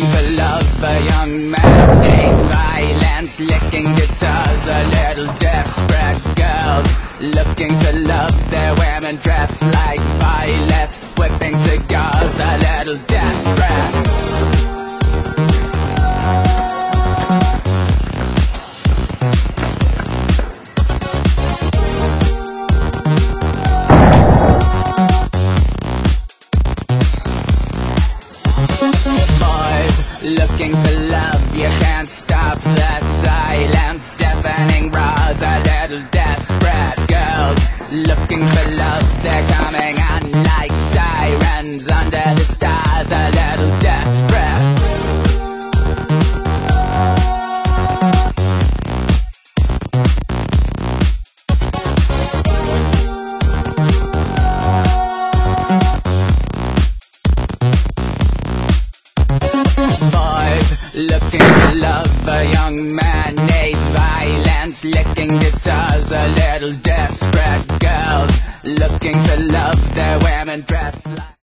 searching for love, a young man named Violence, licking guitars, a little desperate girls looking for love, their women dressed like violets, whipping cigars, a little desperate. Looking for love, you can't stop the silence, deafening roars, a little desperate girls looking for love, they're coming on like sirens under the stars, a little desperate. Looking for love, a young man named Violence, licking guitars, a little desperate girl looking for love, their women dressed like